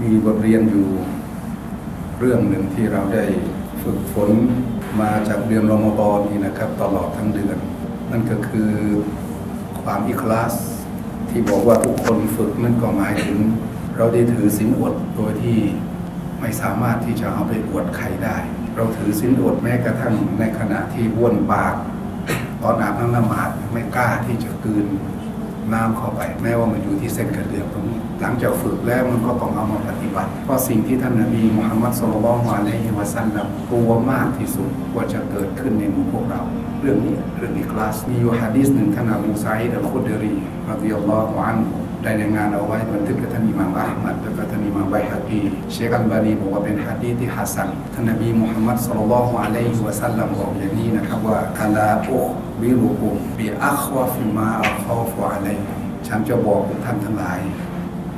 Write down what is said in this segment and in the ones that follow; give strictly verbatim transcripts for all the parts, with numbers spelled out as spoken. มีบทเรียนอยู่เรื่องหนึ่งที่เราได้ฝึกฝนมาจากเดือนรอมฎอนนี่นะครับตลอดทั้งเดือนนั่นก็คือความอิคลาสที่บอกว่าทุกคนฝึกนั่นก็หมายถึงเราได้ถือศีลอดโดยที่ไม่สามารถที่จะเอาไปอวดใครได้เราถือศีลอดแม้กระทั่งในขณะที่บ้วนปากตอนอาบน้ำละหมาดไม่กล้าที่จะกลืนน้ำเข้าไปแม้ว่ามันอยู่ที่เส้นกระเดื่องตรงนี้หลังจากฝึกแล้วมันก็ต้องเอามาปฏิบัติเพราะสิ่งที่ท่านนบีมุฮัมมัดศ็อลลัลลอฮุอะลัยฮิวะซัลลัมกลัวมากที่สุดว่าจะเกิดขึ้นในหมู่พวกเราเรื่องนี้เรื่องอิคลาสมีอยู่หะดีษหนึ่งท่านอบูซัยด์อัลคุดรีรอฎิยัลลอฮุอันฮุได้ในงานเอาไว้บันทึกกับท่านอิหม่ามอะห์มัดและกับท่านอิหม่ามไบฮะกีเชคอัลบานีบอกว่าเป็นหะดีษที่ฮัสซันท่านนบีมุฮัมมัดศ็อลลัลลอฮุอะลัยฮิวะซัลลัมบอกอย่างนี้นะครับว่าอะลาอุคบิรุกุมบิอัควาฟิมาอัคอฟวะอะลัยฉันจะบอกกับท่านทั้งหลาย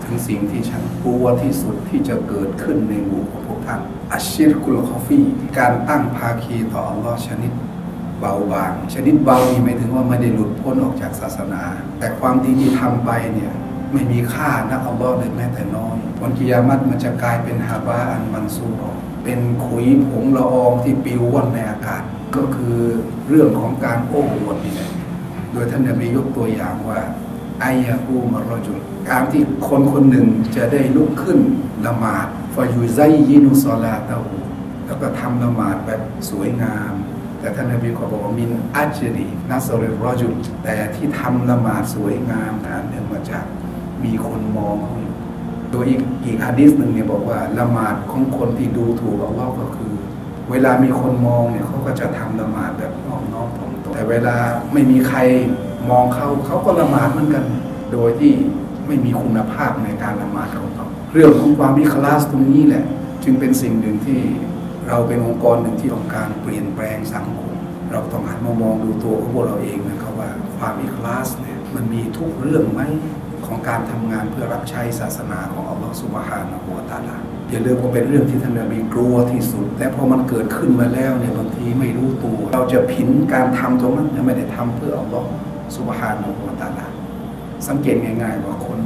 ถึงสิ่งที่ฉันกลัวที่สุดที่จะเกิดขึ้นในหมู่ของพวกท่านอัชชิรกุลคอฟีการตั้งภาคีต่ออัลลอฮ์ชนิดเบาบางชนิดเบานี่หมายถึงว่าไม่ได้หลุดพ้นออกจากศาสนาแต่ความดีที่ทำไปเนี่ยไม่มีค่านักอัลลอฮ์เลยแม้แต่น้อยวันกิยามะฮ์มันจะกลายเป็นฮาบาอันมันซูรเป็นขุยผงละอองที่ปลิวว่อนในอากาศก็คือเรื่องของการโอ้อวดนี่แหละโดยท่านนบียกตัวอย่างว่าไอยากูมารอจุลการที่คนคนหนึ่งจะได้ลุกขึ้นละหมาดฟายูไซยินุซอลาตะฮูแล้วก็ทำละหมาดแบบสวยงามแต่ท่านนบีก็บอกว่ามินอัจรีนัสริรอจุลแต่ที่ทำละหมาดสวยงามนั้นเนื่องมาจากมีคนมองเขาอยู่โดยอีกอีกหะดีษหนึ่งเนี่ยบอกว่าละหมาดของคนที่ดูถูกอัลลอฮ์ก็คือเวลามีคนมองเนี่ยเขาก็จะทำละหมาดแบบนอบน้อมถ่อมตนแต่เวลาไม่มีใครมองเขาเขาก็ละหมาดเหมือนกันโดยที่ไม่มีคุณภาพในการละหมาดของเขาเรื่องของความอิคลาสตรงนี้แหละจึงเป็นสิ่งหนึ่งที่เราเป็นองค์กรหนึ่งที่ต้องการเปลี่ยนแปลงสังคมเราต้องหันมามองดูตัวของพวกเราเองนะครับว่าความอิคลาสเนี่ยมันมีทุกเรื่องไหมของการทำงานเพื่อรับใช้ศาสนาของอัลลอฮฺซุบฮานะฮูวะตะอาลาอย่าลืมว่าเป็นเรื่องที่ท่านนบีกลัวที่สุดและพอมันเกิดขึ้นมาแล้วเนี่ยบางทีไม่รู้ตัวเราจะผินการทำตรงนั้นไม่ได้ทำเพื่ออัลลอฮฺซุบฮานะฮูวะตะอาลาสังเกตง่ายๆว่าคน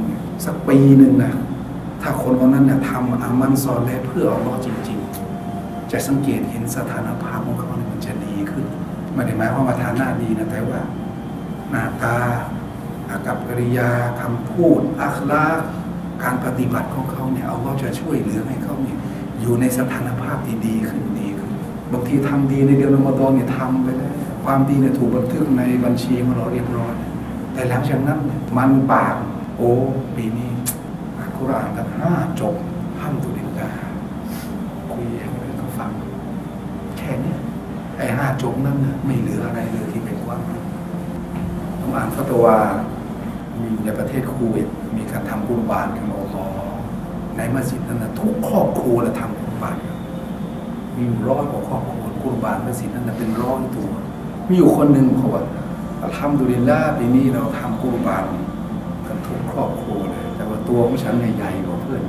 สักปีหนึ่งนะถ้าคนคนนั้นเนี่ยทำอามันซอและเพื่ออัลลอฮฺจริงๆจะสังเกตเห็นสถานภาพของเขาเนี่ยมันจะดีขึ้นไม่ได้หมายความว่าฐานะดีนะแต่ว่าหน้าตาอากับกริยาคำพูดอัคลาการปฏิบัติของเขาเนี่ยอัลลอฮฺจะช่วยเหลือให้เขาเนี่ยอยู่ในสถานภาพที่ดีขึ้นดีขึ้นบางทีทำดีในเดือนรอมฎอนเนี่ยทำไปแล้วความดีเนี่ยถูกบันทึกในบัญชีของเราเรียบร้อยแต่หลังจากนั้นมันปากโอ้ปีนี้อัลกุรอานกันห้าจบห้ามตุลินดาคุยให้เรื่องฟังแค่นี้ไอ้ห้าจบนั่นเนี่ยไม่เหลืออะไรเลยที่เป็นความต้องอ่านฟัตวามีในประเทศคูเวตมีการทำบุญบาตรกันโอ้โหในมัสยิดนั้นนะทุกครอบครัวละทำบุญบาตรมีร้อยกว่าครอบครัวบุญบาตรมัสยิดนั้นนะเป็นร้อยตัวมีอยู่คนหนึ่งเขาว่าอัลฮัมดุลิลลาห์ปีนี้เราทำบุญบาตรกันทุกครอบครัวเลยแต่ว่าตัวของฉันใหญ่กว่าเพื่อน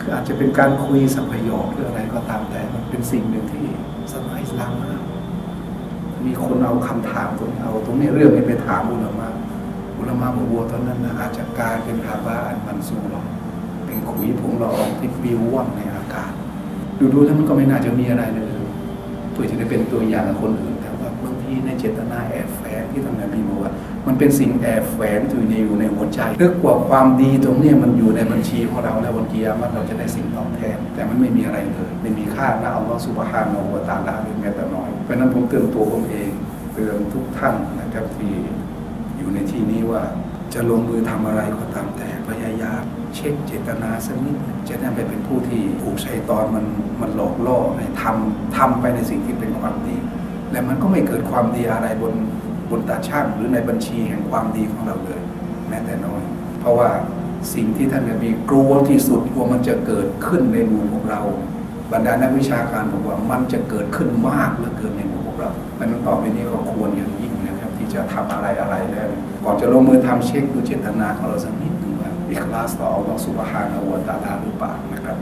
คืออาจจะเป็นการคุยสัมพยอกหรืออะไรก็ตามแต่มันเป็นสิ่งหนึ่งที่ศาสนาอิสลามมีคนเอาคำถามตรงเอาตรงนี้เรื่องนี้ไปถามอุลามะอุลามะมุบัวตอนนั้นอาจจะกลายเป็นฮาบาอันมันซูรเป็นขุยผงละอองที่ปลิวว่อนในอากาศดูๆแล้วมันก็ไม่น่าจะมีอะไรเลยเพื่อจะได้เป็นตัวอย่างคนอื่นแต่ว่าบางทีในเจตนาแอบแฝงที่ทำงานมีบอกว่ามันเป็นสิ่งแอบแฝงอยู่ในอยู่ในหัวใจเรื่องกว่าความดีตรงนี้มันอยู่ในบัญชีของเราแล้ววันกิยามะฮ์เราจะได้สิ่งตอบแทนแต่มันไม่มีอะไรเลยไม่มีค่านะอัลลอฮฺซุบฮานะฮูวะตะอาลาแม้แต่น้อยเพราะนั้นผมเตือนตัวผมเองเตือนทุกท่านนะครับที่อยู่ในที่นี้ว่าจะลงมือทำอะไรก็ตามแต่พยายามเช็คเจตนาสักนิดจะได้ไปเป็นผู้ที่ถูกชัยฏอนมันมันหลอกล่อให้ทำทำไปในสิ่งที่เป็นความดีและมันก็ไม่เกิดความดีอะไรบนบนตาช่างหรือในบัญชีแห่งความดีของเราเลยแม้แต่น้อยเพราะว่าสิ่งที่ท่านนบีกลัวที่สุดกลัวมันจะเกิดขึ้นในหมู่ของเราบรรดานักวิชาการบอกว่ามันจะเกิดขึ้นมากเหลือเกินในหมู่ของเราดังนั้นต่อไปนี้ก็ควรอย่างยิ่งนะครับที่จะทำอะไรอะไรแล้วก่อนจะลงมือทำเช็คดูเจตนาของเราสักนิดหนึ่งว่าอิคลาสต่ออัลลอฮฺซุบฮานะฮูวะตะอาลาหรือเปล่านะครับ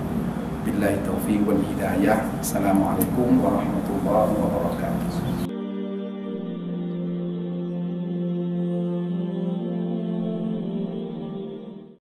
บิลลาฮิตตอฟิกวัลฮิดายะฮ์อัสสลามุอะลัยกุมวะเราะห์มะตุลลอฮิวะบะเราะกาตุฮ์